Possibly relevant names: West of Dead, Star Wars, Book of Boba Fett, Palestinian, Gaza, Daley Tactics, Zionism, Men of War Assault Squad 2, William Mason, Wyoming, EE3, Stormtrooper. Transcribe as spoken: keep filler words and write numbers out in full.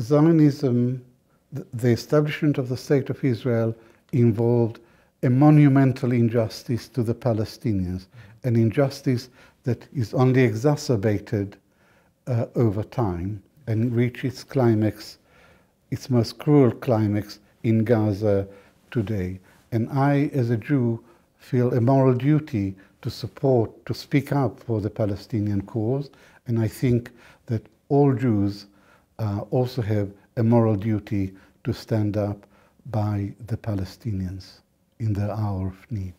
Zionism, the establishment of the State of Israel, involved a monumental injustice to the Palestinians, an injustice that is only exacerbated uh, over time and reached its climax, its most cruel climax, in Gaza today. And I, as a Jew, feel a moral duty to support, to speak up for the Palestinian cause, and I think that all Jews uh, also have a moral duty to stand up by the Palestinians in their hour of need.